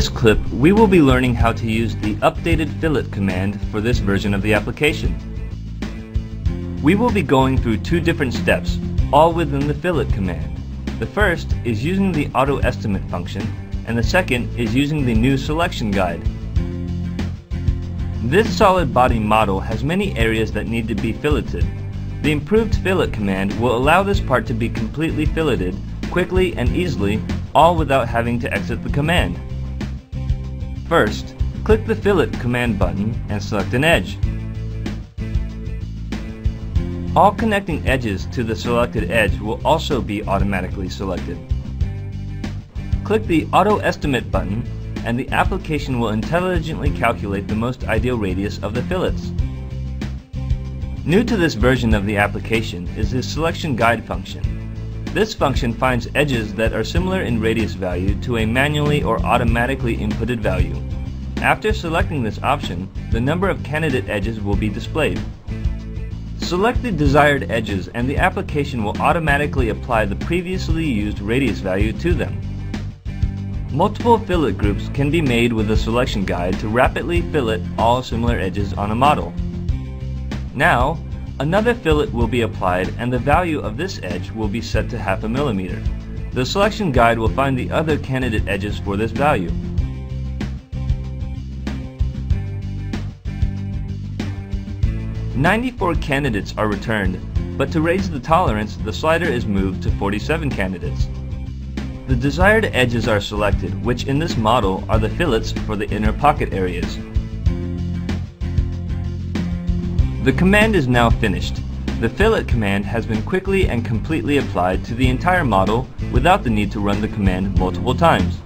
this clip, we will be learning how to use the updated fillet command for this version of the application. We will be going through two different steps, all within the fillet command. The first is using the auto estimate function, and the second is using the new selection guide. This solid body model has many areas that need to be filleted. The improved fillet command will allow this part to be completely filleted, quickly and easily, all without having to exit the command. First, click the fillet command button and select an edge. All connecting edges to the selected edge will also be automatically selected. Click the Auto Estimate button, and the application will intelligently calculate the most ideal radius of the fillets. New to this version of the application is the Selection Guide function. This function finds edges that are similar in radius value to a manually or automatically inputted value. After selecting this option, the number of candidate edges will be displayed. Select the desired edges and the application will automatically apply the previously used radius value to them. Multiple fillet groups can be made with a selection guide to rapidly fillet all similar edges on a model. Now, another fillet will be applied and the value of this edge will be set to 0.5 millimeter. The selection guide will find the other candidate edges for this value. "94 candidates are returned, but to raise the tolerance, the slider is moved to 47 candidates. The desired edges are selected, which in this model are the fillets for the inner pocket areas. The command is now finished. The fillet command has been quickly and completely applied to the entire model without the need to run the command multiple times.